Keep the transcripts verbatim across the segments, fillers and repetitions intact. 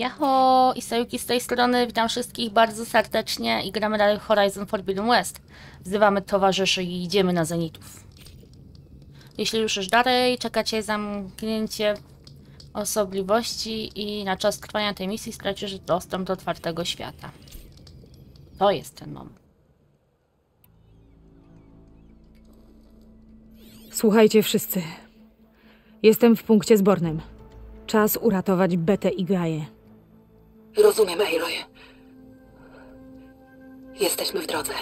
Jeho i Sayuki z tej strony, witam wszystkich bardzo serdecznie i gramy dalej Horizon Forbidden West. Wzywamy towarzyszy i idziemy na Zenitów. Jeśli ruszysz dalej, czekacie zamknięcie osobliwości i na czas trwania tej misji stracisz dostęp do otwartego świata. To jest ten moment. Słuchajcie wszyscy. Jestem w punkcie zbornym. Czas uratować Betę i Gaję. Rozumiem, Aloy. Jesteśmy w drodze.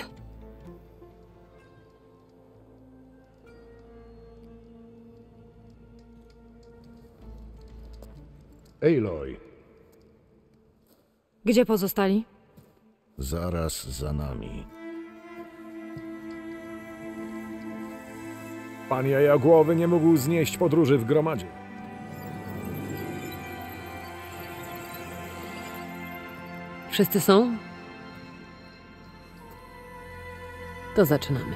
Aloy. Gdzie pozostali? Zaraz za nami. Pan Jajagłowy nie mógł znieść podróży w gromadzie. Wszyscy są? To zaczynamy.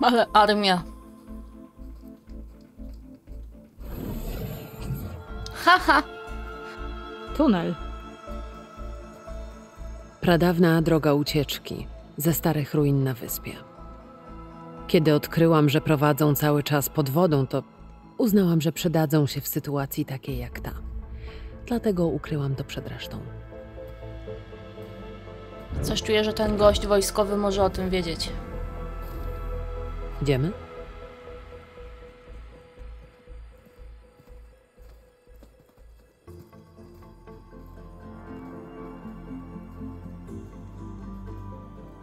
Ale armia. Haha. Tunel. Pradawna droga ucieczki ze starych ruin na wyspie. Kiedy odkryłam, że prowadzą cały czas pod wodą, to uznałam, że przydadzą się w sytuacji takiej jak ta. Dlatego ukryłam to przed resztą. Coś czuję, że ten gość wojskowy może o tym wiedzieć. Idziemy?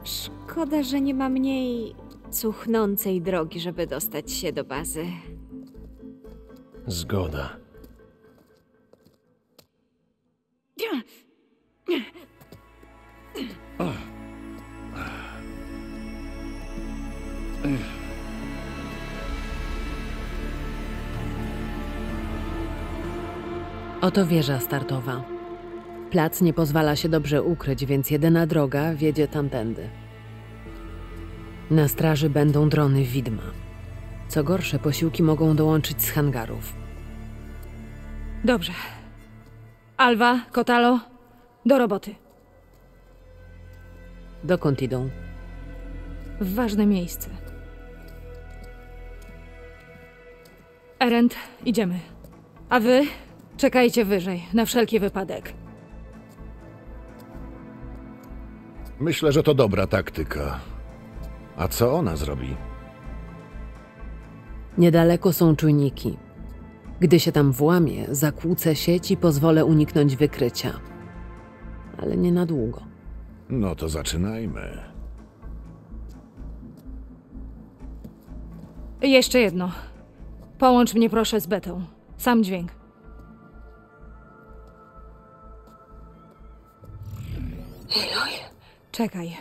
Szkoda, że nie ma mniej cuchnącej drogi, żeby dostać się do bazy. Zgoda. Oto wieża startowa. Plac nie pozwala się dobrze ukryć, więc jedyna droga wiedzie tamtędy. Na straży będą drony widma. Co gorsze, posiłki mogą dołączyć z hangarów. Dobrze. Alva, Kotalo, do roboty. Dokąd idą? W ważne miejsce. Erend, idziemy. A wy czekajcie wyżej, na wszelki wypadek. Myślę, że to dobra taktyka. A co ona zrobi? Niedaleko są czujniki. Gdy się tam włamie, zakłócę sieć i pozwolę uniknąć wykrycia. Ale nie na długo. No to zaczynajmy. Jeszcze jedno. Połącz mnie proszę z Betą. Sam dźwięk. Aloy? Czekaj.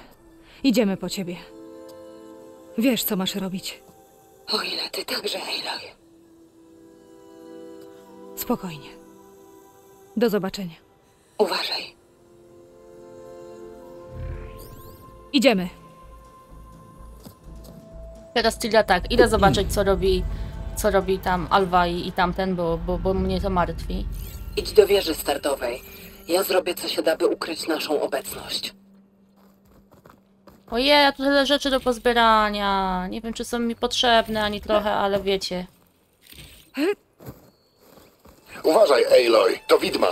Idziemy po ciebie. Wiesz, co masz robić. O ile ty także, Aloy. Spokojnie. Do zobaczenia. Uważaj. Idziemy. Teraz Tilda tak, idę zobaczyć, co robi, co robi tam Alva i, i tamten, bo, bo, bo mnie to martwi. Idź do wieży startowej. Ja zrobię, co się da, by ukryć naszą obecność. Ojej, tu tyle rzeczy do pozbierania. Nie wiem, czy są mi potrzebne, ani trochę, ale wiecie. Uważaj, Aloy, to widma.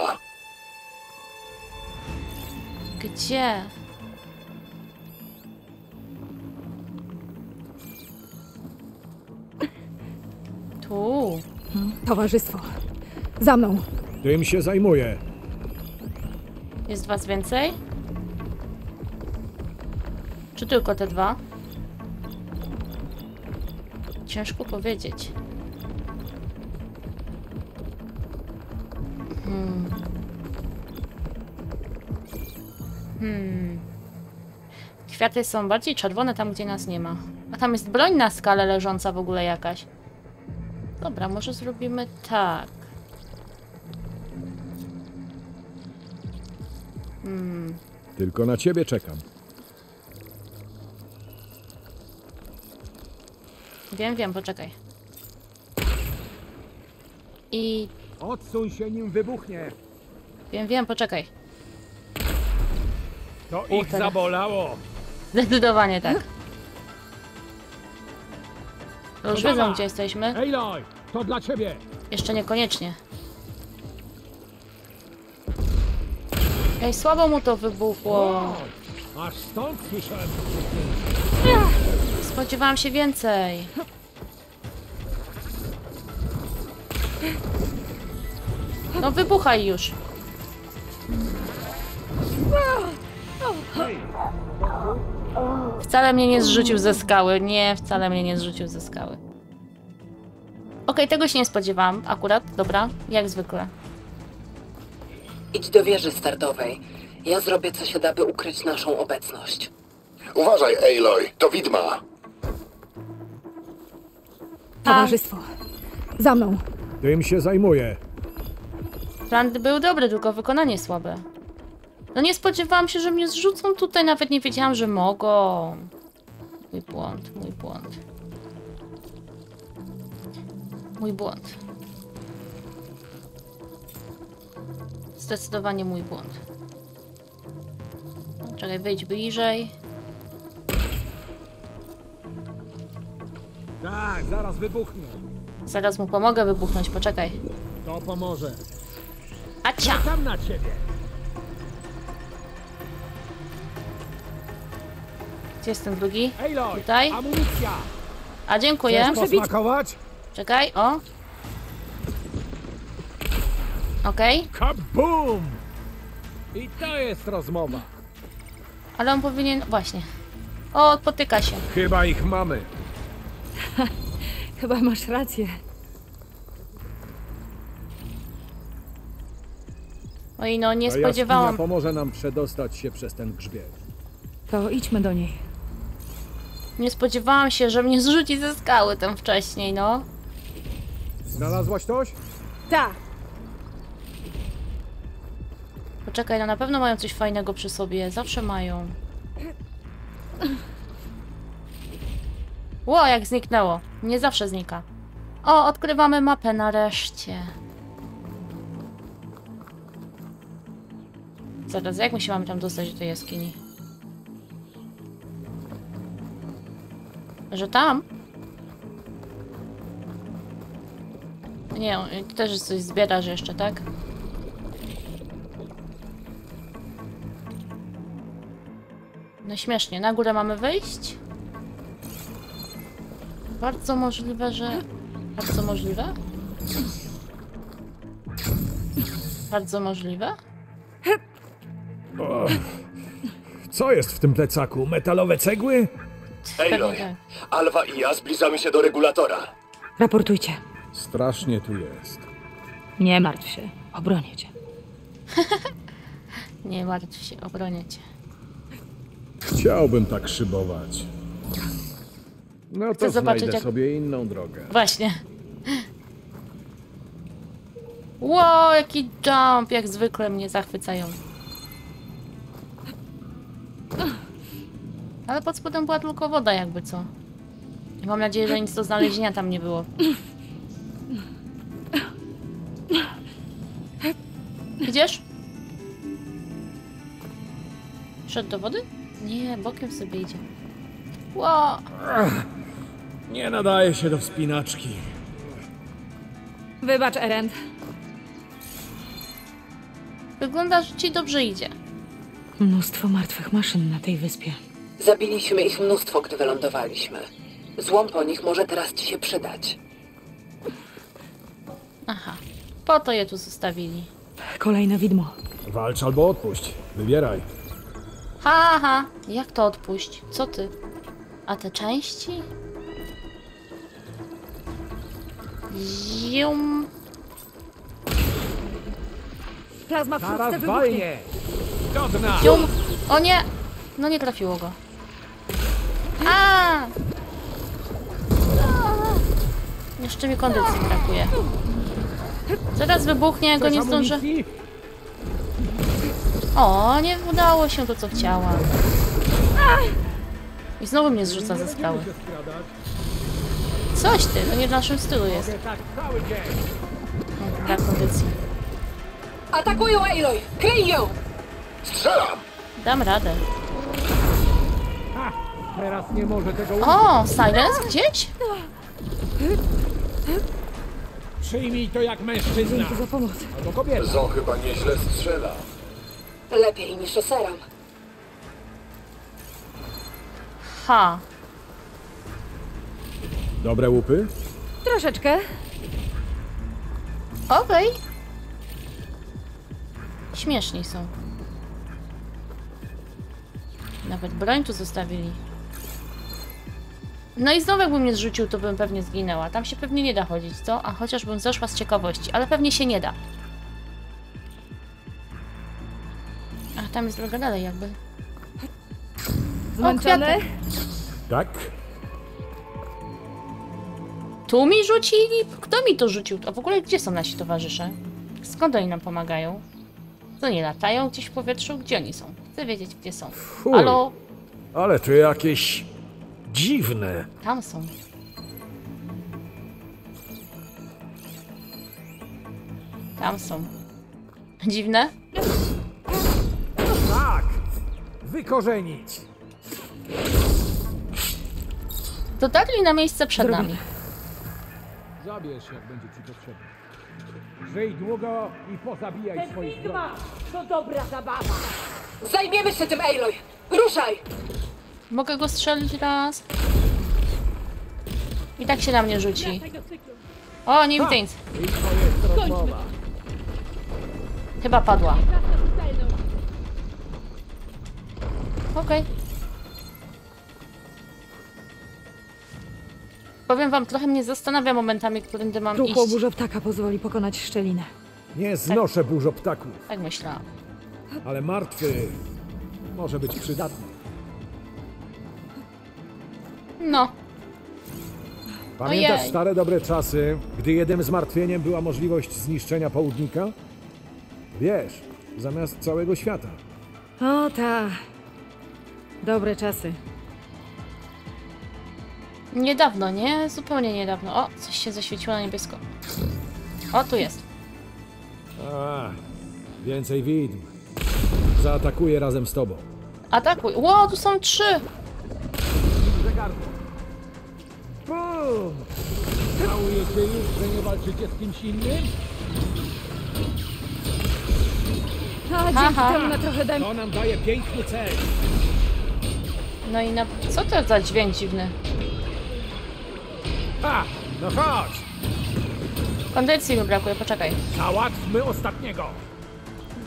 Gdzie? Tu. Towarzystwo, za mną. Tym się zajmuję. Jest was więcej? Czy tylko te dwa? Ciężko powiedzieć. Hmm. Hmm. Kwiaty są bardziej czerwone tam, gdzie nas nie ma. A tam jest broń na skale leżąca w ogóle jakaś. Dobra, może zrobimy tak. Hmm. Tylko na ciebie czekam. Wiem, wiem, poczekaj. I... Odsuń się, nim wybuchnie! Wiem, wiem, poczekaj. To U, ich teraz... zabolało! Zdecydowanie tak. To już wiedzą, gdzie jesteśmy. Aloy, to dla ciebie! Jeszcze niekoniecznie. Ej, słabo mu to wybuchło. O, aż stąd słyszałem. Spodziewałam się więcej. No wybuchaj już. Wcale mnie nie zrzucił ze skały. Nie, wcale mnie nie zrzucił ze skały. Okej, tego się nie spodziewałam akurat. Dobra, jak zwykle. Idź do wieży startowej. Ja zrobię co się da, by ukryć naszą obecność. Uważaj, Aloy, to widma. Towarzystwo, za mną. Tym się zajmuję. Plan był dobry, tylko wykonanie słabe. No nie spodziewałam się, że mnie zrzucą tutaj, nawet nie wiedziałam, że mogą. Mój błąd, mój błąd. Mój błąd. Zdecydowanie mój błąd. Czekaj, wyjdź bliżej. Tak, zaraz wybuchnie. Zaraz mu pomogę wybuchnąć, poczekaj. To pomoże. Acia! Czekam na ciebie. Gdzie jest ten drugi? Aloy, tutaj. Amunicja. A dziękuję. Chcesz posmakować? Czekaj, o. Okej. Okay. Kabum! I to jest rozmowa. Ale on powinien... Właśnie. O, potyka się. Chyba ich mamy. Chyba masz rację. Oj, no nie spodziewałam. Ta pomoże nam przedostać się przez ten grzbiet. To idźmy do niej. Nie spodziewałam się, że mnie zrzuci ze skały tam wcześniej, no. Znalazłaś coś? Tak. Poczekaj, no na pewno mają coś fajnego przy sobie. Zawsze mają. Ło, jak zniknęło. Nie zawsze znika. O, odkrywamy mapę nareszcie. Zaraz, jak my się mamy tam dostać do tej jaskini? Że tam? Nie, też coś zbierasz jeszcze, tak? No śmiesznie, na górę mamy wyjść? Bardzo możliwe, że... Bardzo możliwe? Bardzo możliwe? O, co jest w tym plecaku? Metalowe cegły? Aloy, tak. Alva i ja zbliżamy się do regulatora. Raportujcie. Strasznie tu jest. Nie martw się, obronię cię. Nie martw się, obronię cię. Chciałbym tak szybować. No to chcę zobaczyć, znajdę jak... sobie inną drogę. Właśnie. Wow, jaki jump, jak zwykle mnie zachwycają. Ale pod spodem była tylko woda, jakby co. I mam nadzieję, że nic do znalezienia tam nie było. Idziesz? Szedł do wody? Nie, bokiem sobie idzie. Wow. Nie nadaje się do wspinaczki. Wybacz, Erend. Wygląda, że ci dobrze idzie. Mnóstwo martwych maszyn na tej wyspie. Zabiliśmy ich mnóstwo, gdy wylądowaliśmy. Złom po nich może teraz ci się przydać. Aha. Po to je tu zostawili. Kolejne widmo. Walcz albo odpuść. Wybieraj. Ha, ha, jak to odpuść? Co ty? A te części? Zium. Plazma wkrótce wybuchnie. Zium. O nie! No nie trafiło go. A! Jeszcze mi kondycji brakuje. Zaraz wybuchnie, go nie zdążę. O, nie udało się to, co chciałam. I znowu mnie zrzuca ze skały. Coś ty, to nie w naszym stylu jest. dla kondycji. Atakują Aloy! Kryj ją! Strzelam! Dam radę. Ha, teraz nie może tego użyć. O, Silence gdzieś? Przyjmij to jak mężczyzna. Dzięki za pomoc. Albo kobieta. Zo chyba nieźle strzela. Lepiej niż oseram. Ha. Dobre łupy? Troszeczkę. Okej. Okay. Śmieszni są. Nawet broń tu zostawili. No i znowu jakbym mnie zrzucił, to bym pewnie zginęła. Tam się pewnie nie da chodzić, co? A chociażbym zeszła z ciekawości, ale pewnie się nie da. A tam jest droga dalej jakby. Zmęczone? O, tak. Tu mi rzucili? Kto mi to rzucił? A w ogóle gdzie są nasi towarzysze? Skąd oni nam pomagają? Co, nie latają gdzieś w powietrzu? Gdzie oni są? Chcę wiedzieć, gdzie są. Fuj, Alo? Ale to jakieś... dziwne. Tam są. Tam są. Dziwne? Tak! Wykorzenić! Dotarli na miejsce przed Drugi. nami. Zabierz, jak będzie ci potrzebne. Żyj długo i pozabijaj Ten swoich Enigma to dobra zabawa! Zajmiemy się tym, Aloy! Ruszaj! Mogę go strzelić raz. I tak się na mnie rzuci. O, nie widzę nic. Chyba padła. Okej. Okay. Powiem wam, trochę mnie zastanawia momentami, którędy mam iść. Ducho burzoptaka pozwoli pokonać szczelinę. Nie znoszę tak. burzoptaków. Tak myślałam. Ale martwy może być przydatny. No. Pamiętasz Ojej. stare dobre czasy, gdy jednym zmartwieniem była możliwość zniszczenia południka? Wiesz, zamiast całego świata. O tak. Dobre czasy. Niedawno, nie? Zupełnie niedawno. O, coś się zaświeciło na niebiesko. O, tu jest. A, więcej widm. Zaatakuję razem z tobą. Atakuj. Ło, tu są trzy. Bum! Żałujecie już, że nie walczycie z kimś innym? A, dzięki temu na trochę dam... To nam daje piękny cel. No i na... Co to za dźwięk dziwny? Ha! No chodź! Kondycji mi brakuje, poczekaj. Załatwmy ostatniego!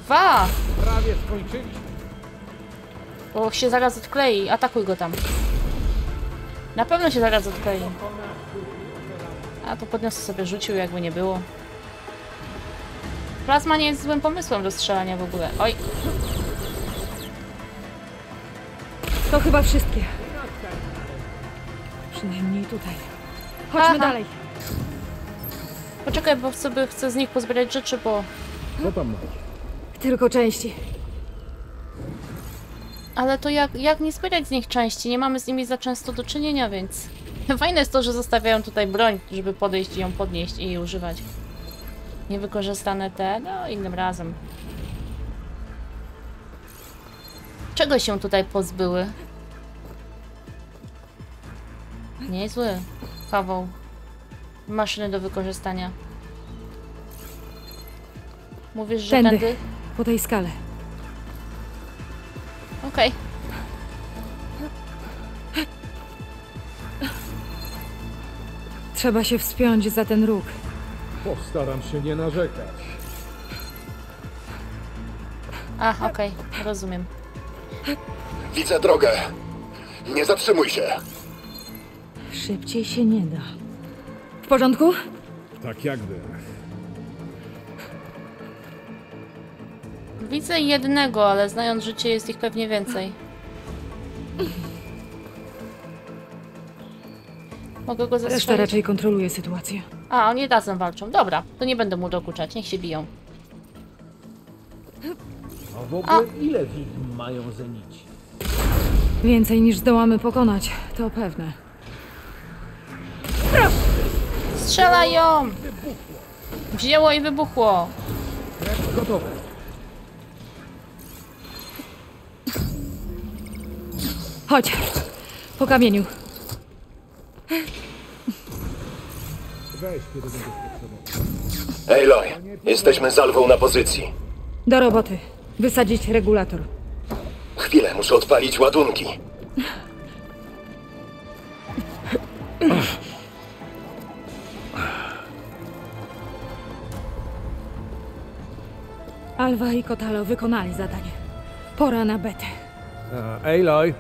Dwa! Prawie skończyliśmy. Bo się zaraz odklei, atakuj go tam. Na pewno się zaraz odklei. A to podniosę sobie rzucił, jakby nie było. Plazma nie jest złym pomysłem do strzelania w ogóle. Oj. To chyba wszystkie. Przynajmniej tutaj. Chodźmy Aha. dalej. Poczekaj, bo sobie chcę z nich pozbierać rzeczy, bo... Co tam masz? Tylko części. Ale to jak, jak nie zbierać z nich części? Nie mamy z nimi za często do czynienia, więc... Fajne jest to, że zostawiają tutaj broń, żeby podejść i ją podnieść i jej używać. Niewykorzystane te, no innym razem. Czego się tutaj pozbyły? Niezły kawał maszyny do wykorzystania. Mówisz, że tędy? tędy? Po tej skale. Okej. Okay. Trzeba się wspiąć za ten róg. Postaram się nie narzekać. A, okej, okay. rozumiem. Widzę drogę. Nie zatrzymuj się. Szybciej się nie da. W porządku? Tak jakby. Widzę jednego, ale znając życie, jest ich pewnie więcej. Mogę go zastrzelić. Reszta raczej kontroluje sytuację. A, oni razem walczą. Dobra, to nie będę mu dokuczać, niech się biją. A w ogóle A. ile widm mają zenici? Więcej niż zdołamy pokonać, to pewne. Strzelają! Wzięło i wybuchło. Gotowe. Chodź. Po kamieniu. Weź, kiedy będziesz potrzebował. Ej, Loy. Jesteśmy z Alwą na pozycji. Do roboty. Wysadzić regulator. Chwilę, muszę odpalić ładunki. Alva i Kotalo wykonali zadanie. Pora na Betę. Ej, Loy.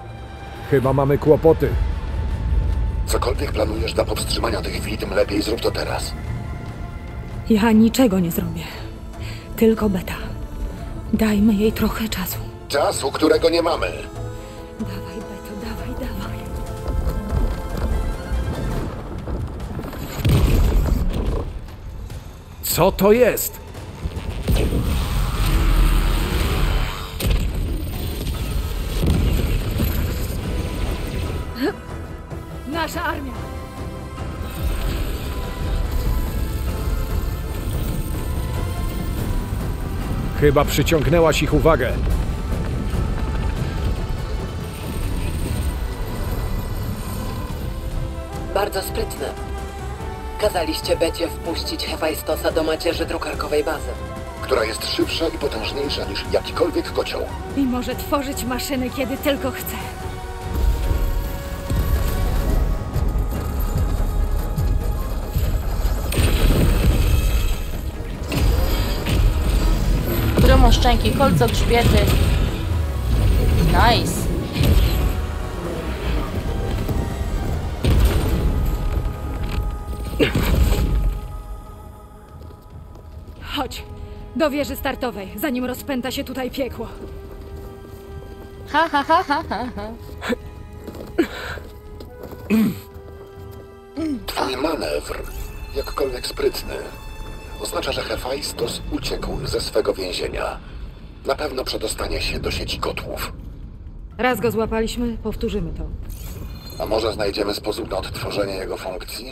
Chyba mamy kłopoty. Cokolwiek planujesz dla powstrzymania tych widm, lepiej zrób to teraz. Ja niczego nie zrobię. Tylko Beta. Dajmy jej trochę czasu. Czasu, którego nie mamy. Dawaj, Beto, dawaj, dawaj. Co to jest? Nasza armia! Chyba przyciągnęłaś ich uwagę. Bardzo sprytne. Kazaliście Becie wpuścić Hephaestosa do macierzy drukarkowej bazy. Która jest szybsza i potężniejsza niż jakikolwiek kocioł. I może tworzyć maszyny, kiedy tylko chce. Szczęki, kolco, grzbiety. Nice. Chodź do wieży startowej, zanim rozpęta się tutaj piekło. Ha, ha, ha, ha, ha, ha. Twój manewr, jakkolwiek sprytny, oznacza, że Hephaestus uciekł ze swego więzienia. Na pewno przedostanie się do sieci kotłów. Raz go złapaliśmy, powtórzymy to. A może znajdziemy sposób na odtworzenie jego funkcji?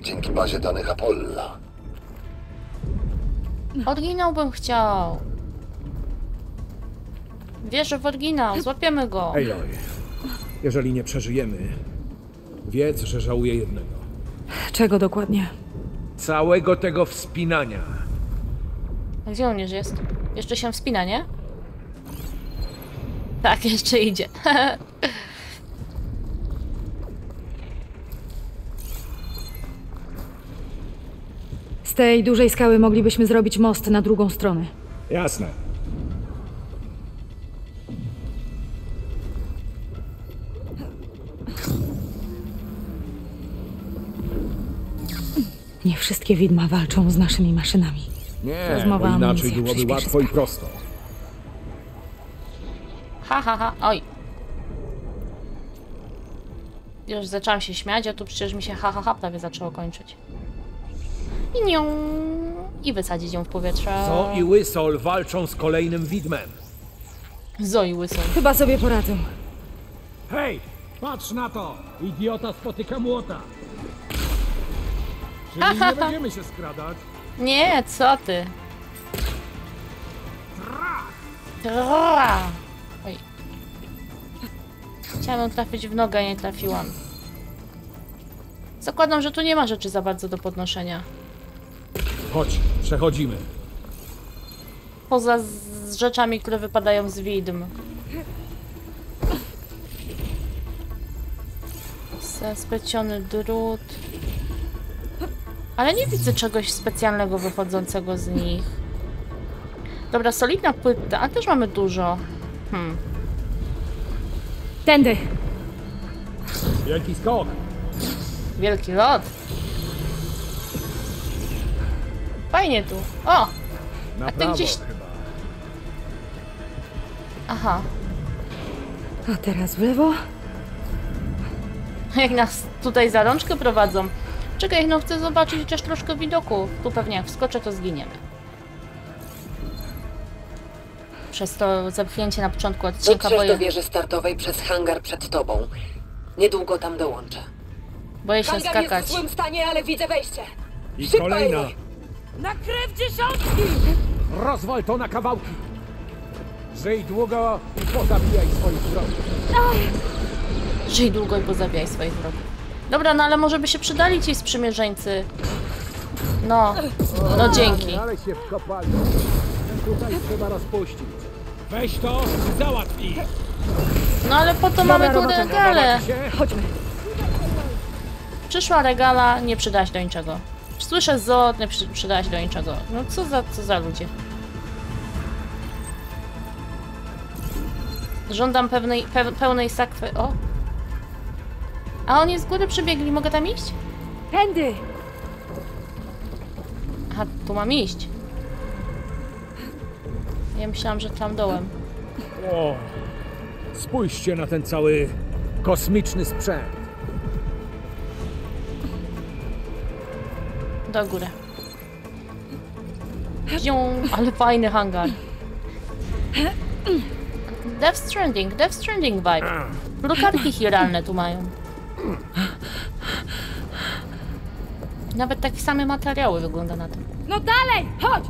Dzięki bazie danych Apolla. Oryginał bym chciał. Wierzę w oryginał, złapiemy go. Aloy, jeżeli nie przeżyjemy, wiedz, że żałuję jednego. Czego dokładnie? Całego tego wspinania. A gdzie on już jest? Jeszcze się wspina, nie? Tak, jeszcze idzie. Z tej dużej skały moglibyśmy zrobić most na drugą stronę. Jasne. Nie wszystkie widma walczą z naszymi maszynami. Nie, rozmowa bo inaczej byłoby łatwo sprawę. I prosto. Ha, ha, ha, oj. Już zaczęłam się śmiać, a tu przecież mi się ha, ha, ha prawie zaczęło kończyć. I nią... I wysadzić ją w powietrze. Zo i Whistle walczą z kolejnym widmem. Zo i Whistle. Chyba sobie poradzą. Hej, patrz na to! Idiota spotyka młota. Czyli nie będziemy się skradać. Nie, co ty? Tra! Oj. Chciałam trafić w nogę, nie trafiłam. Zakładam, że tu nie ma rzeczy za bardzo do podnoszenia. Chodź, przechodzimy. Poza z, z rzeczami, które wypadają z widm. Spleciony drut. Ale nie widzę czegoś specjalnego wychodzącego z nich. Dobra, solidna płyta, a też mamy dużo. Hmm. Tędy. Wielki skok. Wielki lot. Fajnie tu. O! Na a ty gdzieś... Chyba. Aha. A teraz w lewo? Jak nas tutaj za rączkę prowadzą. Czekaj, no chcę zobaczyć chociaż troszkę widoku. Tu pewnie jak wskoczę, to zginiemy. Przez to zamknięcie na początku odcinka, bo... do wieży startowej przez hangar przed tobą. Niedługo tam dołączę. Boję się skakać. Hangar jest w złym stanie, ale widzę wejście. I kolejna. Na krew dziesiątki! Rozwal to na kawałki! Żyj długo i pozabijaj swoich wrogów. Żyj długo i pozabijaj swoich wrogów. Dobra, no ale może by się przydali ci sprzymierzeńcy. No, no dzięki. Ale się wkopali. Tutaj trzeba rozpuścić. Weź to, załatwij. No ale po to mamy tu regale. Chodźmy. Przyszła regala, nie przyda się do niczego. Słyszę Zo, nie przy, przyda się do niczego. No co za, co za ludzie. Żądam pewnej, pe, pełnej sakwy. O! A oni z góry przybiegli, mogę tam iść? Tędy! Aha, tu mam iść. Ja myślałam, że tam dołem. O! Spójrzcie na ten cały kosmiczny sprzęt. Do góry. Ale fajny hangar. Death Stranding, Death Stranding vibe. Brukarki chiralne tu mają. Nawet takie same materiały wygląda na to. No dalej, chodź!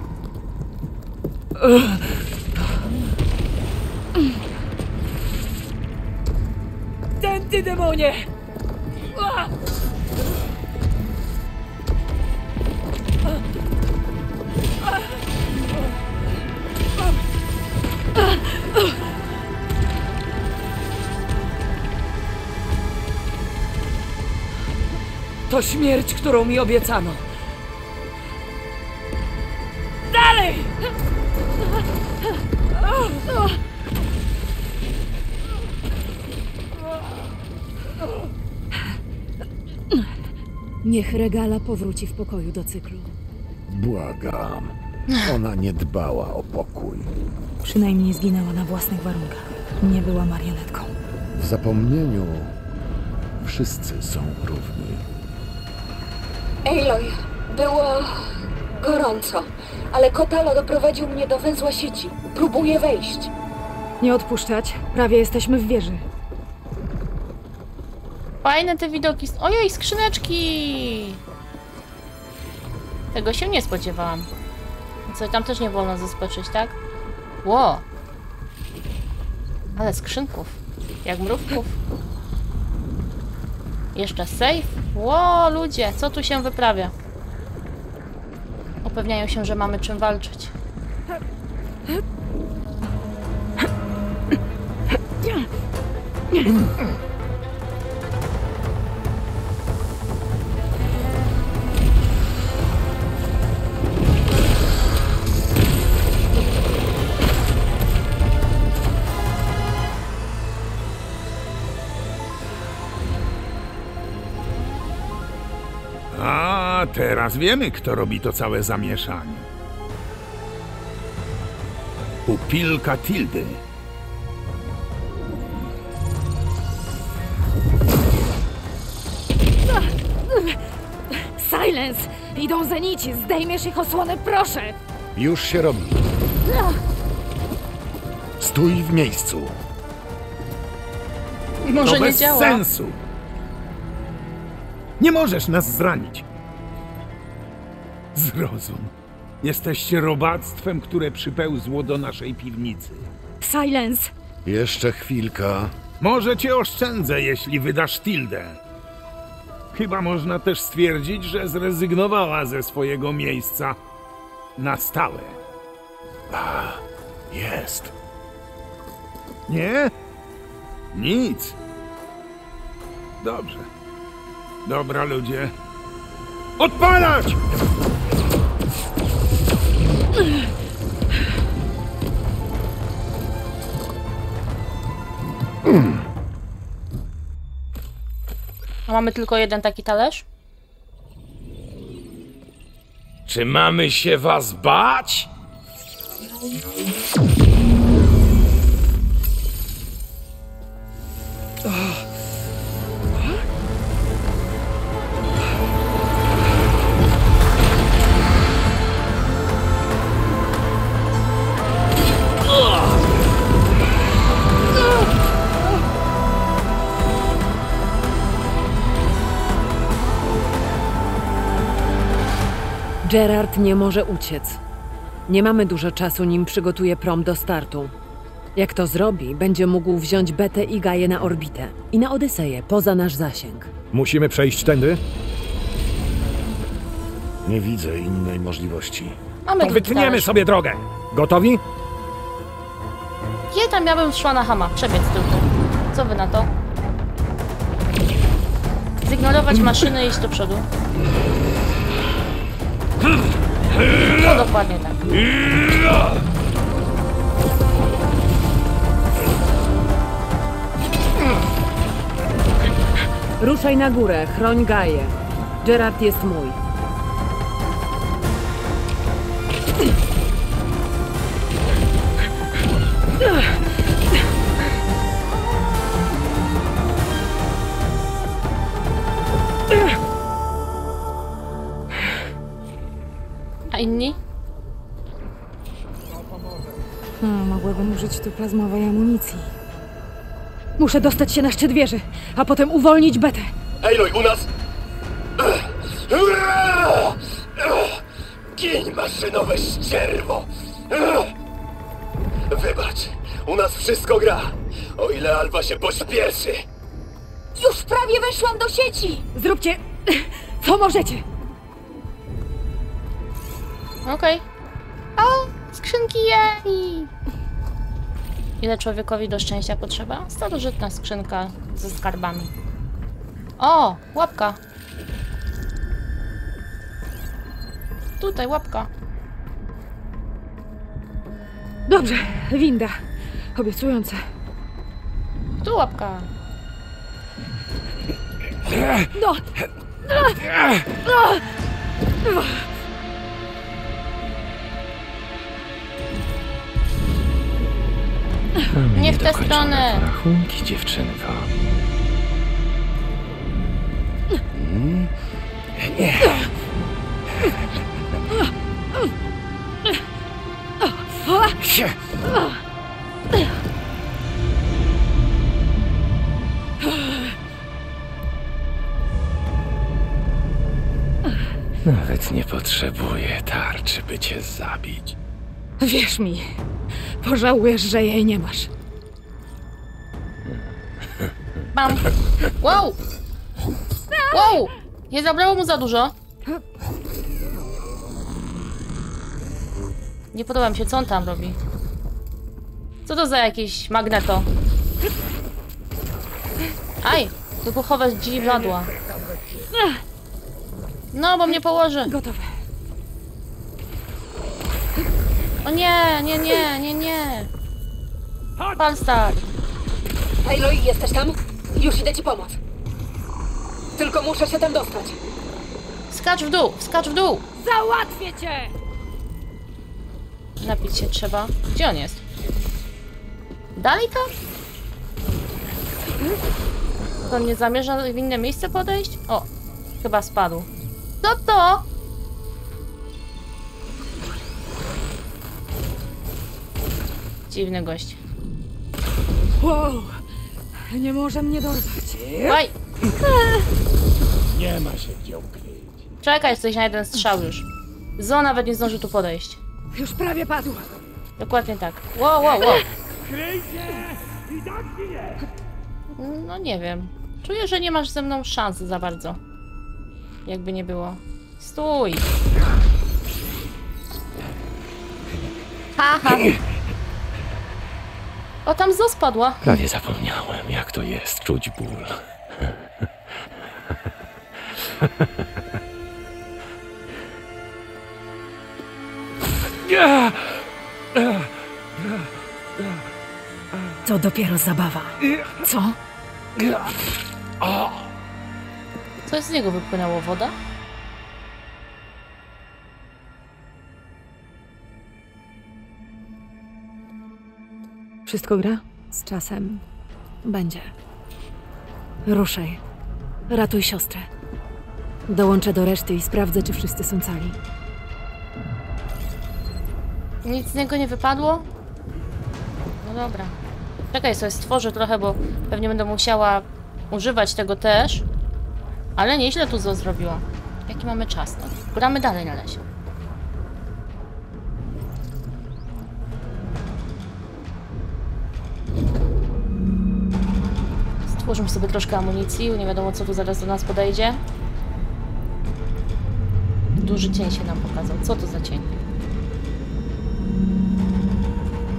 Tędy, demonie! To śmierć, którą mi obiecano. Dalej! Niech regala powróci w pokoju do cyklu. Błagam. Ona nie dbała o pokój. Przynajmniej zginęła na własnych warunkach. Nie była marionetką. W zapomnieniu wszyscy są równi. Aloy, było gorąco, ale Kotalo doprowadził mnie do węzła sieci. Próbuję wejść. Nie odpuszczać. Prawie jesteśmy w wieży. Fajne te widoki. Ojej, skrzyneczki! Tego się nie spodziewałam. Co, tam też nie wolno zaskoczyć, tak? Ło! Wow. Ale skrzynków. Jak mrówków. Jeszcze safe? Ło, wow, ludzie, co tu się wyprawia? Upewniają się, że mamy czym walczyć. Teraz wiemy, kto robi to całe zamieszanie. Pupilka Tildy. Silence! Idą zenici! Zdejmiesz ich osłonę, proszę! Już się robi. Stój w miejscu. Może nie działa. To bez sensu. Nie możesz nas zranić. Zrozum. Jesteście robactwem, które przypełzło do naszej piwnicy. Silence! Jeszcze chwilka. Może cię oszczędzę, jeśli wydasz Tildę. Chyba można też stwierdzić, że zrezygnowała ze swojego miejsca. Na stałe. A, jest. Nie? Nic. Dobrze. Dobra, ludzie. Odpalać! A mamy tylko jeden taki talerz? Czy mamy się was bać? Oh. Gerard nie może uciec. Nie mamy dużo czasu, nim przygotuje prom do startu. Jak to zrobi, będzie mógł wziąć Betę i Gaję na orbitę i na Odyseję, poza nasz zasięg. Musimy przejść tędy? Nie widzę innej możliwości. Mamy to wytniemy dalej. sobie drogę. Gotowi? Kiedy tam ja bym szła na Hama, przebiec tylko. Co wy na to? Zignorować maszyny i iść do przodu. No dokładnie tak. Ruszaj na górę, chroń Gaję. Gerard jest mój. A inni? Hmm, mogłabym użyć tu plazmowej amunicji. Muszę dostać się na szczyt wieży, a potem uwolnić Betę. Aloy, u nas! Gin maszynowe ścierwo! Wybacz, u nas wszystko gra, o ile Alva się pośpieszy. Już prawie weszłam do sieci! Zróbcie, co możecie! Okej. Okay. O, skrzynki jej! Ile człowiekowi do szczęścia potrzeba? Starożytna skrzynka ze skarbami. O, łapka! Tutaj łapka. Dobrze, winda. Obiecujące. Tu łapka. No! Nie w tę stronę. Rachunki, dziewczynko. Nie. Nawet nie potrzebuję tarczy, by cię zabić. Wierz mi, pożałujesz, że jej nie masz. Bam! Wow! Wow! Nie zabrało mu za dużo. Nie podoba mi się, co on tam robi. Co to za jakieś magneto? Aj! Wybuchowe dziwadła. No, bo mnie położy. Gotowe. O nie, nie, nie, nie, nie. Palstar. Aloy, jesteś tam? Już idę ci pomóc. Tylko muszę się tam dostać. Skacz w dół, skacz w dół. Załatwię cię! Napić się trzeba. Gdzie on jest? Dalej to? To nie zamierza w inne miejsce podejść? O, chyba spadł. Co to? Dziwny gość. Wow, nie może mnie dorwać. Oj. Nie ma się gdzie ukryć. Czekaj, jesteś na jeden strzał już. Zo nawet nie zdąży tu podejść. Już prawie padł. Dokładnie tak. Wow, wow, wow. No nie wiem. Czuję, że nie masz ze mną szans za bardzo. Jakby nie było. Stój! Haha! Ha. O, tam Zo spadła. Prawie zapomniałem, jak to jest czuć ból. To dopiero zabawa. Co? Coś z niego wypłynęło, woda? Wszystko gra? Z czasem będzie. Ruszaj. Ratuj siostrę. Dołączę do reszty i sprawdzę, czy wszyscy są cali. Nic z niego nie wypadło? No dobra. Czekaj, sobie stworzę trochę, bo pewnie będę musiała używać tego też. Ale nieźle tu Zo zrobiła. Jaki mamy czas? No, gramy dalej na lesie. Odłożymy sobie troszkę amunicji, nie wiadomo co tu zaraz do nas podejdzie. Duży cień się nam pokazał. Co to za cień?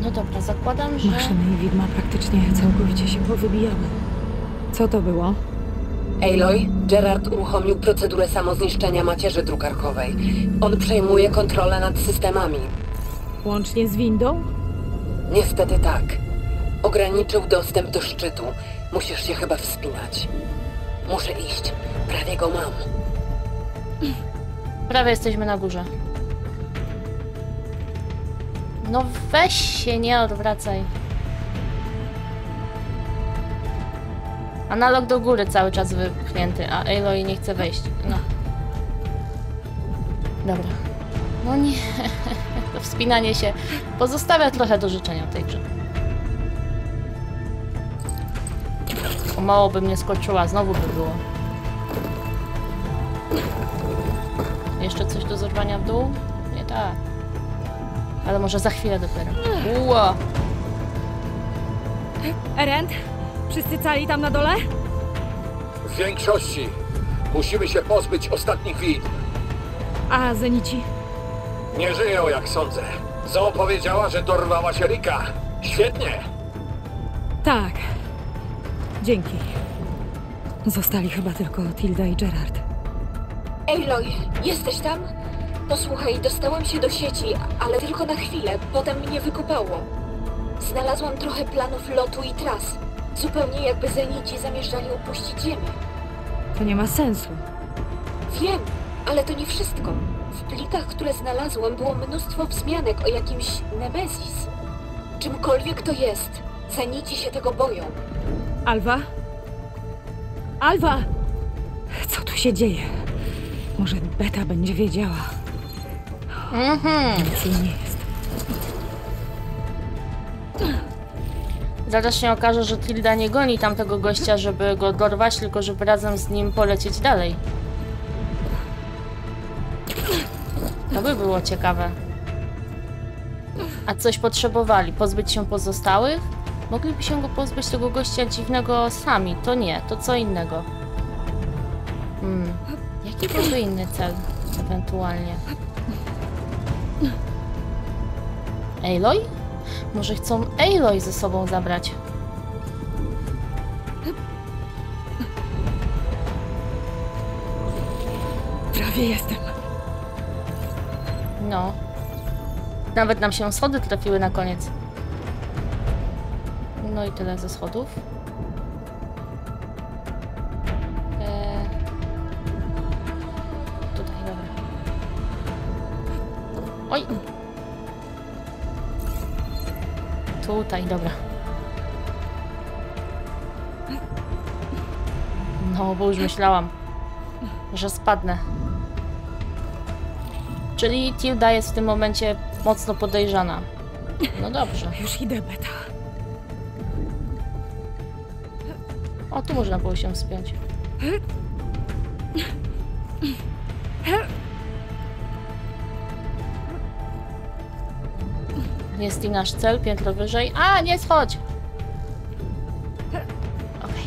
No dobra, zakładam, że... Maszyny i widma praktycznie całkowicie się powybijały. Co to było? Aloy, Gerard uruchomił procedurę samozniszczenia macierzy drukarkowej. On przejmuje kontrolę nad systemami. Łącznie z windą? Niestety tak. Ograniczył dostęp do szczytu. Musisz się chyba wspinać. Muszę iść. Prawie go mam. Prawie jesteśmy na górze. No weź się, nie odwracaj. Analog do góry cały czas wypchnięty, a Aloy nie chce wejść. No. Dobra. No nie. To wspinanie się pozostawia trochę do życzenia w tej grze. O, mało bym nie skoczyła, znowu by było. Jeszcze coś do zerwania w dół? Nie tak. Ale może za chwilę dopiero. Ło! Erend? Wszyscy cali tam na dole? W większości. Musimy się pozbyć ostatnich widm. A Zenici? Nie żyją, jak sądzę. Zo powiedziała, że dorwała się Rika. Świetnie. Tak. Dzięki. Zostali chyba tylko Tilda i Gerard. Aloy, jesteś tam? No słuchaj, dostałam się do sieci, ale tylko na chwilę. Potem mnie wykopało. Znalazłam trochę planów lotu i tras. Zupełnie jakby Zenici zamierzali opuścić Ziemię. To nie ma sensu. Wiem, ale to nie wszystko. W plikach, które znalazłam, było mnóstwo wzmianek o jakimś Nemesis. Czymkolwiek to jest, Zenici się tego boją. Alva? Alva! Co tu się dzieje? Może Beta będzie wiedziała. Mhm. Nic jej nie jest. Zaraz się okaże, że Tilda nie goni tamtego gościa, żeby go dorwać, tylko żeby razem z nim polecieć dalej. To by było ciekawe. A coś potrzebowali? Pozbyć się pozostałych? Mogliby się go pozbyć, tego gościa dziwnego, sami. To nie, to co innego. Hmm. Jaki byłby inny cel? Ewentualnie. Aloy? Może chcą Aloy ze sobą zabrać? Prawie jestem. No. Nawet nam się schody trafiły na koniec. No i tyle ze schodów. Eee... Tutaj, dobra. Oj! Tutaj, dobra. No, bo już myślałam, że spadnę. Czyli Tilda jest w tym momencie mocno podejrzana. No dobrze. Już idę, Beta. O, tu można było się wspiąć. Jest i nasz cel, piętro wyżej. A, nie schodź! Okej. Okay.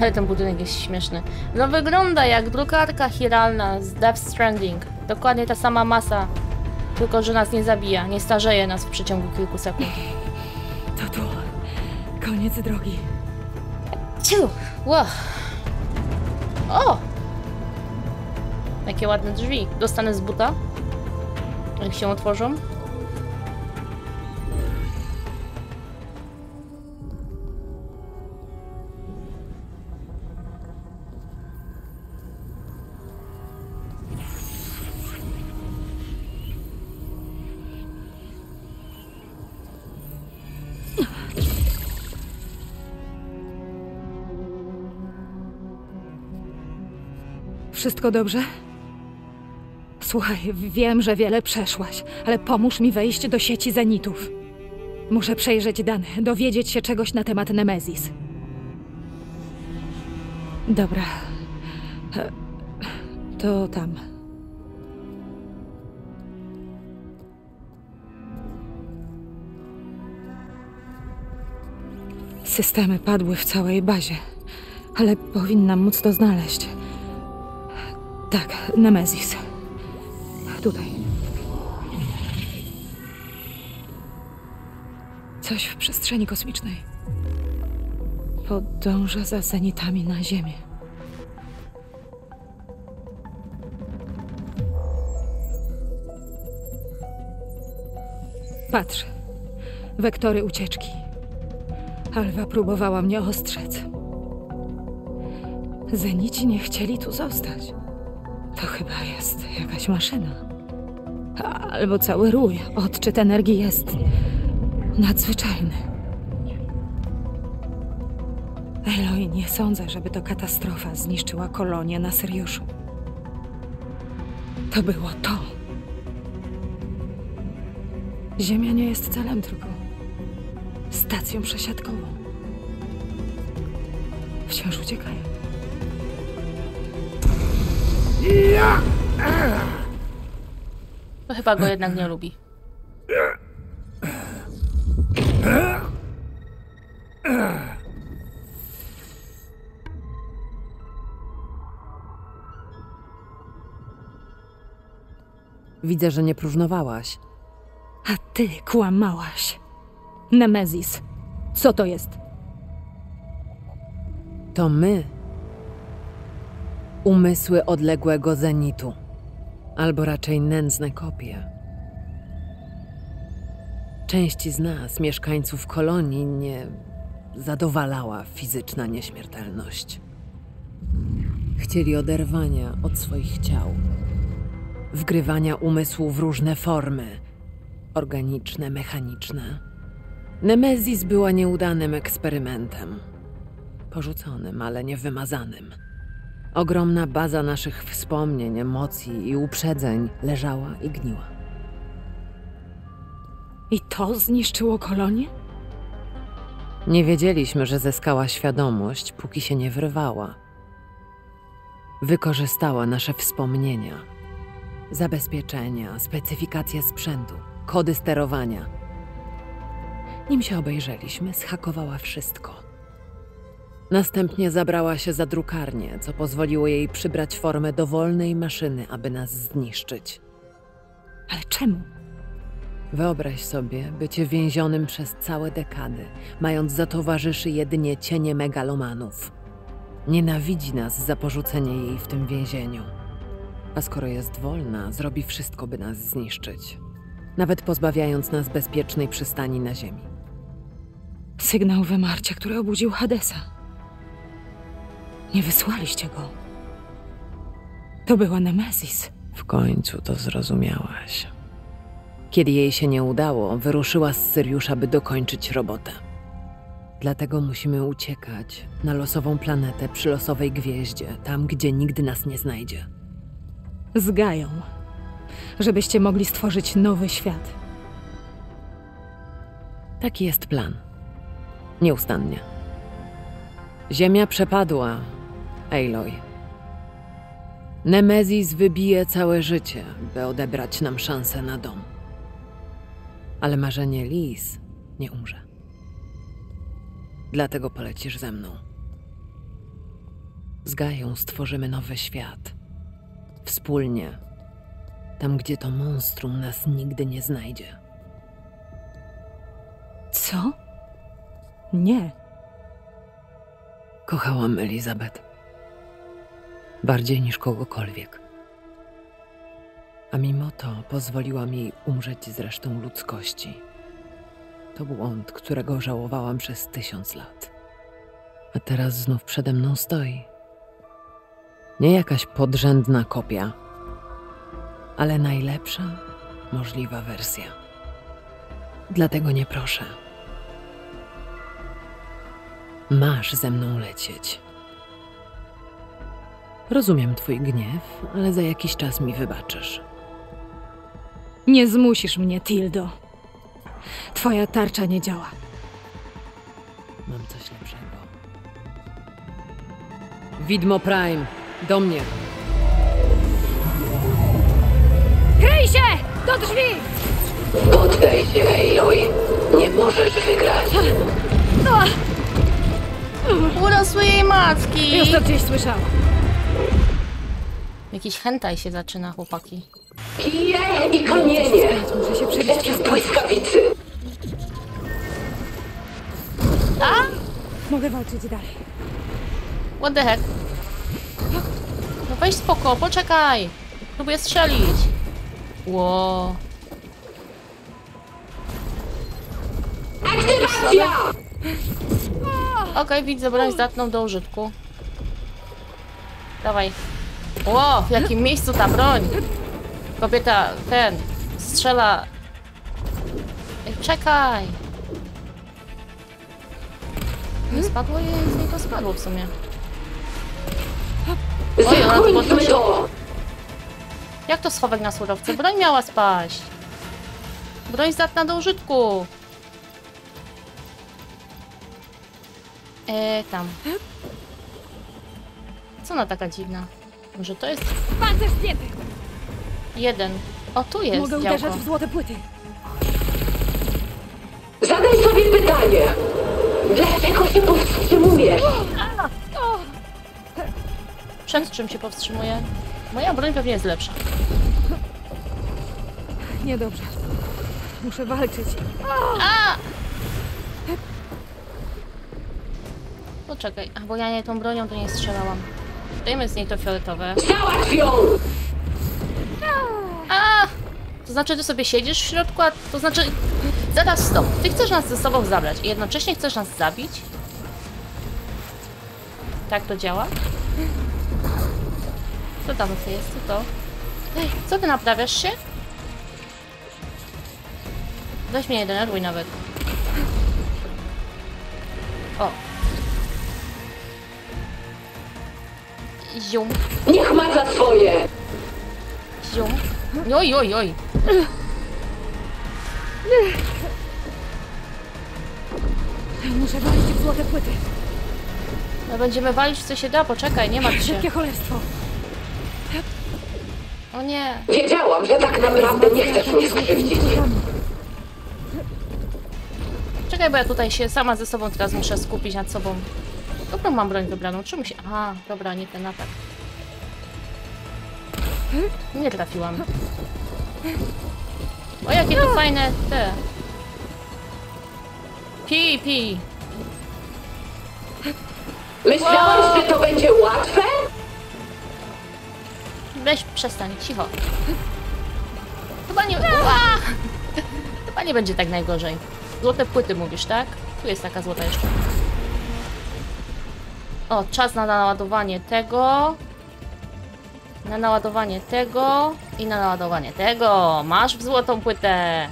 Ale ten budynek jest śmieszny. No wygląda jak drukarka chiralna z Death Stranding. Dokładnie ta sama masa. Tylko że nas nie zabija, nie starzeje nas w przeciągu kilku sekund. To tu. Koniec drogi. Ciu! Wow. O! Jakie ładne drzwi. Dostanę z buta. Jak się otworzą? Wszystko dobrze? Słuchaj, wiem, że wiele przeszłaś, ale pomóż mi wejść do sieci Zenitów. Muszę przejrzeć dane, dowiedzieć się czegoś na temat Nemesis. Dobra. To tam. Systemy padły w całej bazie, ale powinnam móc to znaleźć. Tak, Nemesis. Tutaj. Coś w przestrzeni kosmicznej. Podąża za zenitami na Ziemię. Patrz. Wektory ucieczki. Alva próbowała mnie ostrzec. Zenici nie chcieli tu zostać. To chyba jest jakaś maszyna. Albo cały rój. Odczyt energii jest nadzwyczajny. Aloy, nie sądzę, żeby to katastrofa zniszczyła kolonię na Siriuszu. To było to. Ziemia nie jest celem, tylko stacją przesiadkową. Wciąż uciekają. To chyba go jednak nie lubi. Widzę, że nie próżnowałaś. A ty kłamałaś. Nemesis, co to jest? To my. Umysły odległego zenitu. Albo raczej nędzne kopie. Części z nas, mieszkańców kolonii, nie zadowalała fizyczna nieśmiertelność. Chcieli oderwania od swoich ciał. Wgrywania umysłu w różne formy. Organiczne, mechaniczne. Nemesis była nieudanym eksperymentem. Porzuconym, ale niewymazanym. Ogromna baza naszych wspomnień, emocji i uprzedzeń leżała i gniła. I to zniszczyło kolonię? Nie wiedzieliśmy, że zyskała świadomość, póki się nie wyrwała. Wykorzystała nasze wspomnienia, zabezpieczenia, specyfikacje sprzętu, kody sterowania. Nim się obejrzeliśmy, zhakowała wszystko. Następnie zabrała się za drukarnię, co pozwoliło jej przybrać formę dowolnej maszyny, aby nas zniszczyć. Ale czemu? Wyobraź sobie bycie więzionym przez całe dekady, mając za towarzyszy jedynie cienie megalomanów. Nienawidzi nas za porzucenie jej w tym więzieniu. A skoro jest wolna, zrobi wszystko, by nas zniszczyć. Nawet pozbawiając nas bezpiecznej przystani na Ziemi. Sygnał wymarcia, który obudził Hadesa. Nie wysłaliście go. To była Nemesis. W końcu to zrozumiałaś. Kiedy jej się nie udało, wyruszyła z Siriusza, by dokończyć robotę. Dlatego musimy uciekać na losową planetę przy losowej gwieździe, tam gdzie nigdy nas nie znajdzie. Z Gają, żebyście mogli stworzyć nowy świat. Taki jest plan. Nieustannie. Ziemia przepadła, Aloy. Nemesis wybije całe życie, by odebrać nam szansę na dom. Ale marzenie Lis nie umrze. Dlatego polecisz ze mną. Z Gają stworzymy nowy świat. Wspólnie. Tam, gdzie to monstrum nas nigdy nie znajdzie. Co? Nie. Kochałam Elisabeth. Bardziej niż kogokolwiek. A mimo to pozwoliłam jej umrzeć z resztą ludzkości. To błąd, którego żałowałam przez tysiąc lat. A teraz znów przede mną stoi. Nie jakaś podrzędna kopia, ale najlepsza możliwa wersja. Dlatego nie proszę. Masz ze mną lecieć. Rozumiem twój gniew, ale za jakiś czas mi wybaczysz. Nie zmusisz mnie, Tildo. Twoja tarcza nie działa. Mam coś lepszego. Widmo Prime, do mnie. Kryj się! Do drzwi! Poddaj się, Aloy. Nie możesz wygrać. A! A! Urosły jej macki! Już to gdzieś słyszałam. Jakiś hentaj się zaczyna, chłopaki. Jej i kamienie! Muszę się przebić przez błyskawicy. A? Mogę walczyć dalej. What the heck? No weź spoko, poczekaj! Próbuję strzelić. Ło. Aktywacja! Okej, okay, widzę broń zdatną do użytku. Dawaj. Ło, w jakim miejscu ta broń? Kobieta, ten, strzela. Ej, czekaj! Nie spadło jej, z niego spadło w sumie. Oj, ona tu podnosi. Jak to schowek na surowce? Broń miała spaść. Broń zdatna do użytku. Eee, tam. Co ona taka dziwna? Może to jest... Pancerz zdjęty! Jeden. O, tu jest działko. Mogę uderzać w złote płyty. Zadaj sobie pytanie. Dlaczego się powstrzymujesz? Przed czym się powstrzymuje? Moja broń pewnie jest lepsza. Niedobrze. Muszę walczyć. A! Poczekaj, bo ja nie tą bronią to nie strzelałam. Dajmy z niej to fioletowe. Załatw ją! A! To znaczy, ty sobie siedzisz w środku, a to znaczy... Zaraz stop. Ty chcesz nas ze sobą zabrać i jednocześnie chcesz nas zabić? Tak to działa? Co tam to jest? Co to? Ej, co ty naprawiasz się? Weź mnie nie denerwuj nawet. O. Zium. Niech ma za swoje! Zium. Oj, oj, oj. Muszę walić w złote płyty. No będziemy walić co się da, poczekaj, nie martw się. Jakie cholerstwo. O nie. Wiedziałam, że tak naprawdę nie chcesz mnie skrzywdzić. Czekaj, bo ja tutaj się sama ze sobą teraz muszę skupić nad sobą. Dobrą mam broń wybraną, czemu się... Aha, dobra, nie ten atak. Nie trafiłam. O, jakie to fajne te... Pij, pij. Myślałeś, wow, że to będzie łatwe? Weź, przestań, cicho. Chyba nie... Uła! Chyba nie będzie tak najgorzej. Złote płyty mówisz, tak? Tu jest taka złota jeszcze. O, czas na naładowanie tego. Na naładowanie tego. I na naładowanie tego. Masz w złotą płytę.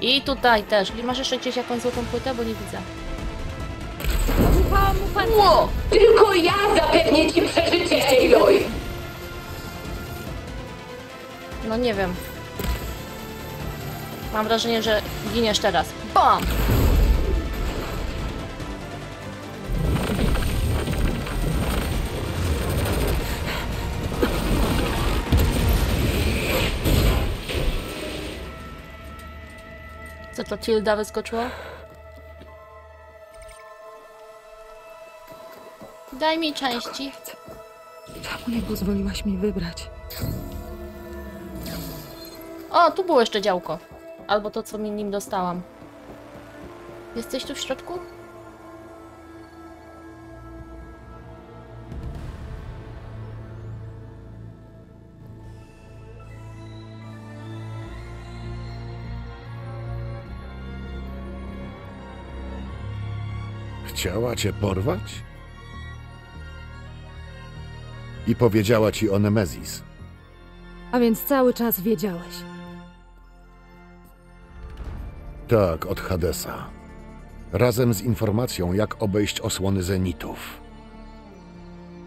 I tutaj też. Masz jeszcze gdzieś jakąś złotą płytę? Bo nie widzę. Ufałam mu pan... Ło! Tylko ja zapewnię ci przeżycie, Aloy! No nie wiem. Mam wrażenie, że giniesz teraz. Bam! Co to Tilda wyskoczyło? Daj mi części. Czemu nie pozwoliłaś mi wybrać? O, tu było jeszcze działko. Albo to, co mi nim dostałam. Jesteś tu w środku? Chciała cię porwać? I powiedziała ci o Nemesis. A więc cały czas wiedziałeś? Tak, od Hadesa. Razem z informacją, jak obejść osłony Zenitów.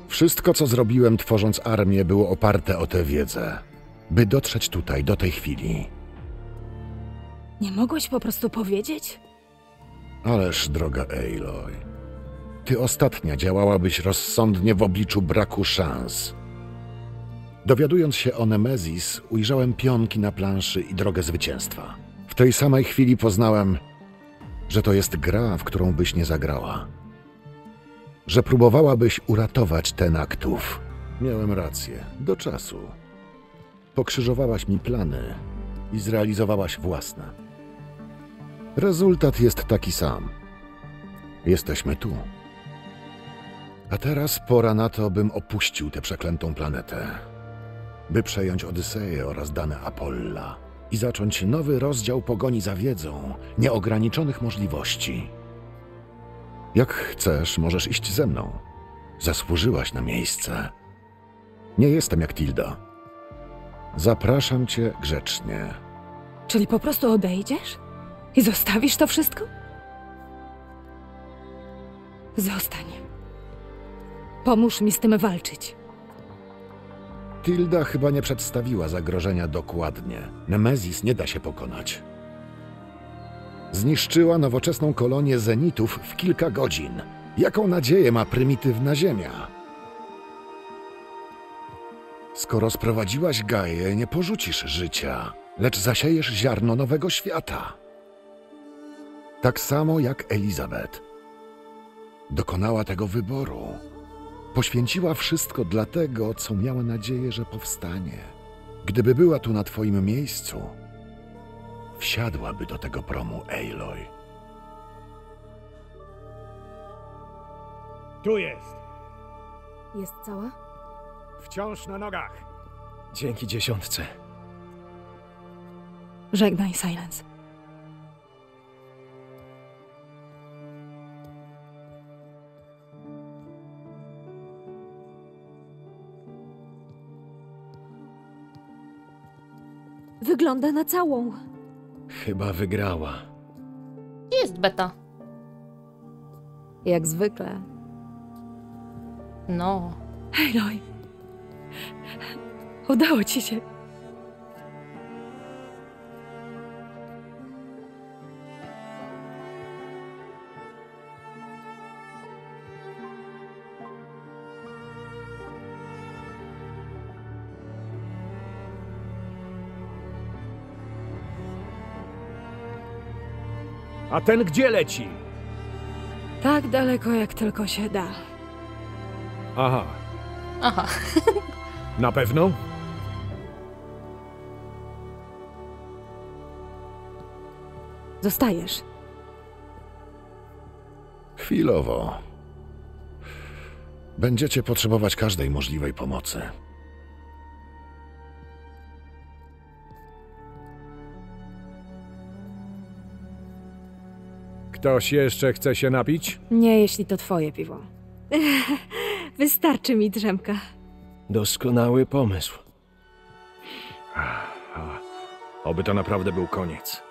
Wszystko, co zrobiłem, tworząc armię, było oparte o tę wiedzę. By dotrzeć tutaj, do tej chwili. Nie mogłeś po prostu powiedzieć? Ależ, droga Aloy, ty ostatnia działałabyś rozsądnie w obliczu braku szans. Dowiadując się o Nemesis, ujrzałem pionki na planszy i drogę zwycięstwa. W tej samej chwili poznałem, że to jest gra, w którą byś nie zagrała. że próbowałabyś uratować ten aktów. Miałem rację, do czasu. Pokrzyżowałaś mi plany i zrealizowałaś własne. Rezultat jest taki sam. Jesteśmy tu. A teraz pora na to, bym opuścił tę przeklętą planetę, by przejąć Odyseję oraz dane Apolla i zacząć nowy rozdział pogoni za wiedzą nieograniczonych możliwości. Jak chcesz, możesz iść ze mną. Zasłużyłaś na miejsce. Nie jestem jak Tilda. Zapraszam cię grzecznie. Czyli po prostu odejdziesz? I zostawisz to wszystko? Zostań. Pomóż mi z tym walczyć. Tilda chyba nie przedstawiła zagrożenia dokładnie. Nemesis nie da się pokonać. Zniszczyła nowoczesną kolonię Zenitów w kilka godzin. Jaką nadzieję ma prymitywna Ziemia? Skoro sprowadziłaś Gaję, nie porzucisz życia, lecz zasiejesz ziarno nowego świata. Tak samo jak Elisabeth. Dokonała tego wyboru. Poświęciła wszystko dla tego, co miała nadzieję, że powstanie. Gdyby była tu na twoim miejscu, wsiadłaby do tego promu Aloy. Tu jest. Jest cała? Wciąż na nogach. Dzięki dziesiątce. Żegnaj, Silence. Wygląda na całą. Chyba wygrała. Jest beta. Jak zwykle. No. Aloy. Udało ci się. A ten gdzie leci? Tak daleko, jak tylko się da. Aha. Aha. Na pewno? Zostajesz. Chwilowo. Będziecie potrzebować każdej możliwej pomocy. Ktoś jeszcze chce się napić? Nie, jeśli to twoje piwo. Wystarczy mi drzemka. Doskonały pomysł. Oby to naprawdę był koniec.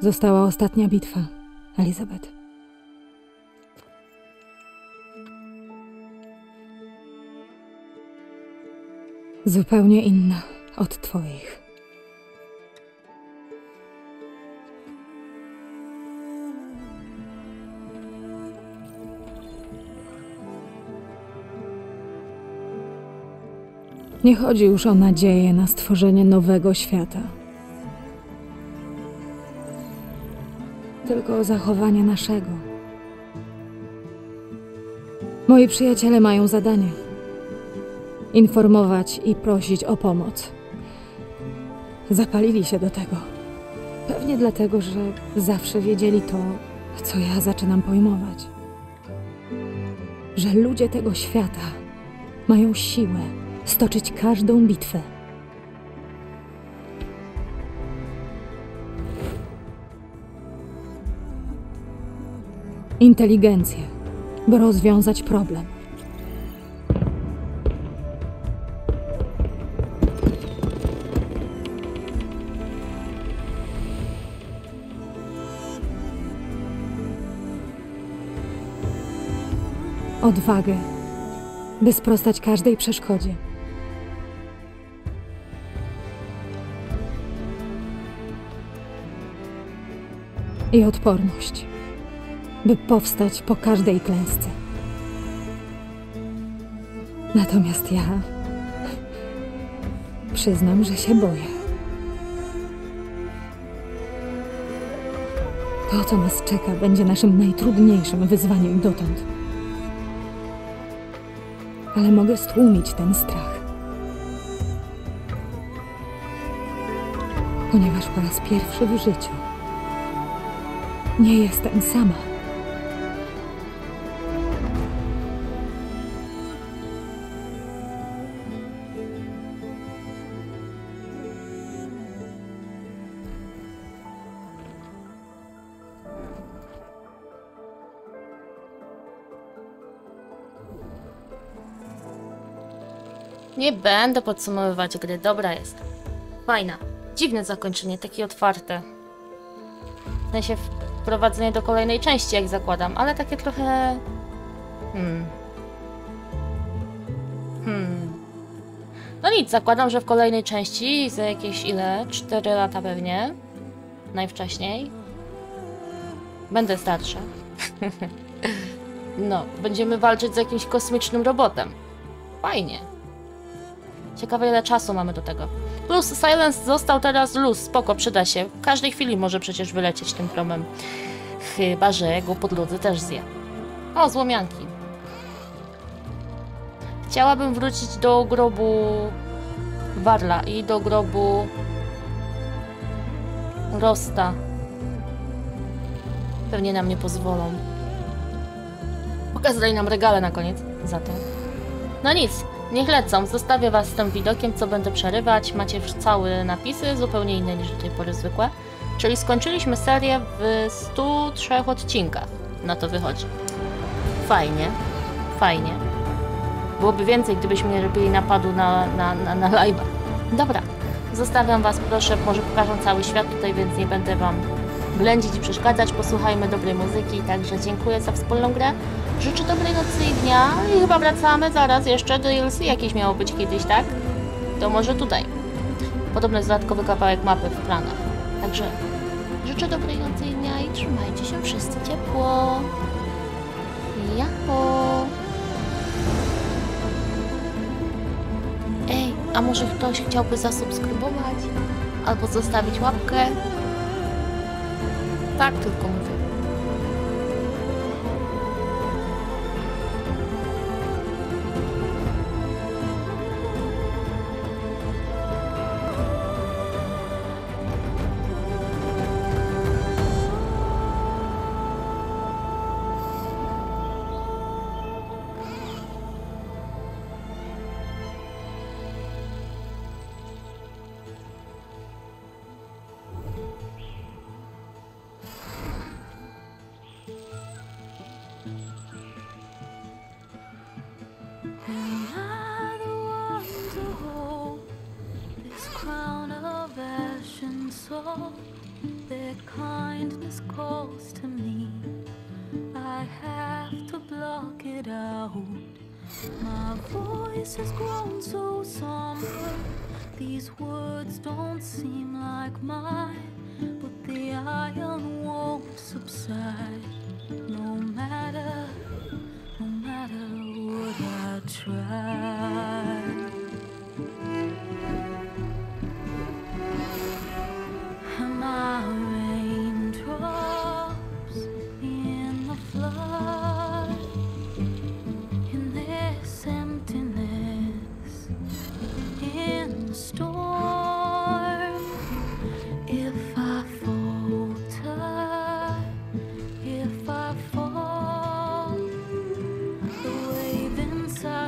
Została ostatnia bitwa, Elisabeth. Zupełnie inna od twoich. Nie chodzi już o nadzieję na stworzenie nowego świata. Tylko o zachowanie naszego. Moi przyjaciele mają zadanie. Informować i prosić o pomoc. Zapalili się do tego. Pewnie dlatego, że zawsze wiedzieli to, co ja zaczynam pojmować. Że ludzie tego świata mają siłę stoczyć każdą bitwę. Inteligencję, by rozwiązać problem. odwagę, by sprostać każdej przeszkodzie. I odporność, by powstać po każdej klęsce. Natomiast ja przyznam, że się boję. To, co nas czeka, będzie naszym najtrudniejszym wyzwaniem dotąd. Ale mogę stłumić ten strach. Ponieważ po raz pierwszy w życiu nie jestem sama. Nie będę podsumowywać gry, dobra jest. Fajna. Dziwne zakończenie, takie otwarte. W sensie wprowadzenie do kolejnej części, jak zakładam, ale takie trochę... Hmm. Hmm. No nic, zakładam, że w kolejnej części, za jakieś ile? cztery lata pewnie. Najwcześniej. Będę starsza. No, będziemy walczyć z jakimś kosmicznym robotem. Fajnie. Ciekawe, ile czasu mamy do tego. Plus Silence został teraz luz, spoko, przyda się. W każdej chwili może przecież wylecieć tym promem. Chyba że go pod ludzy też zje. O, złomianki. Chciałabym wrócić do grobu Varla i do grobu Rosta. Pewnie nam nie pozwolą. Pokazali nam regale na koniec za to. No nic. Niech lecą, zostawię was z tym widokiem, co będę przerywać. Macie już całe napisy, zupełnie inne niż do tej pory zwykłe. Czyli skończyliśmy serię w stu trzech odcinkach. Na to wychodzi. Fajnie, fajnie. Byłoby więcej, gdybyśmy nie robili napadu na, na, na, na live'a. Dobra, zostawiam was, proszę, może pokażę cały świat tutaj, więc nie będę wam blędzić i przeszkadzać. Posłuchajmy dobrej muzyki, także dziękuję za wspólną grę. Życzę dobrej nocy i dnia i chyba wracamy zaraz jeszcze do D L C, jakieś miało być kiedyś, tak? To może tutaj. Podobno jest dodatkowy kawałek mapy w planach. Także życzę dobrej nocy i dnia i trzymajcie się wszyscy ciepło. Jaho! Ej, a może ktoś chciałby zasubskrybować? Albo zostawić łapkę? Tak tylko mówię.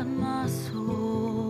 My soul.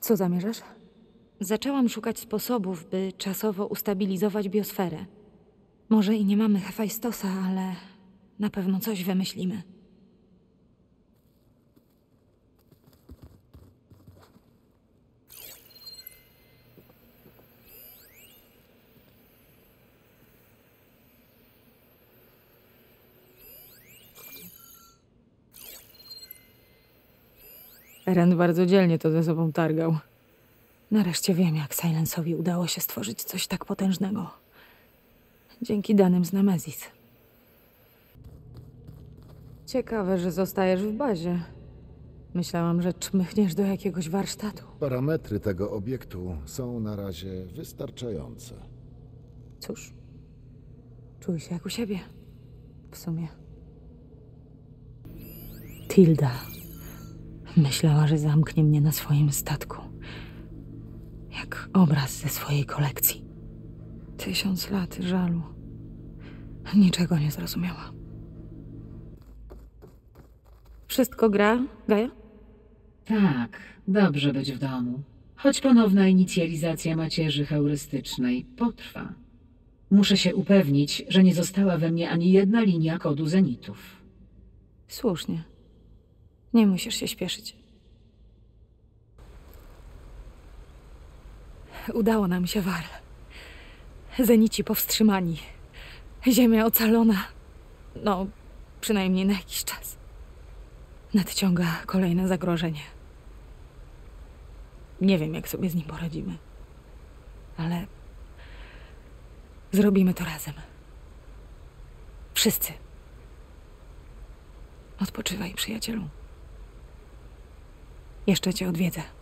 Co zamierzasz? Zaczęłam szukać sposobów, by czasowo ustabilizować biosferę. Może i nie mamy Hefajstosa, ale na pewno coś wymyślimy. Erend bardzo dzielnie to ze sobą targał. Nareszcie wiem, jak Silence'owi udało się stworzyć coś tak potężnego. Dzięki danym z Nemesis. Ciekawe, że zostajesz w bazie. Myślałam, że czmychniesz do jakiegoś warsztatu. Parametry tego obiektu są na razie wystarczające. Cóż, czuję się jak u siebie. W sumie. Tilda. Myślała, że zamknie mnie na swoim statku. Jak obraz ze swojej kolekcji. Tysiąc lat żalu. Niczego nie zrozumiała. Wszystko gra, Gaja? Tak, dobrze być w domu. Choć ponowna inicjalizacja macierzy heurystycznej potrwa. Muszę się upewnić, że nie została we mnie ani jedna linia kodu zenitów. Słusznie. Nie musisz się śpieszyć. Udało nam się, Varl. Zenici powstrzymani. Ziemia ocalona. No, przynajmniej na jakiś czas. Nadciąga kolejne zagrożenie. Nie wiem, jak sobie z nim poradzimy. Ale zrobimy to razem. Wszyscy. Odpoczywaj, przyjacielu. Jeszcze cię odwiedzę.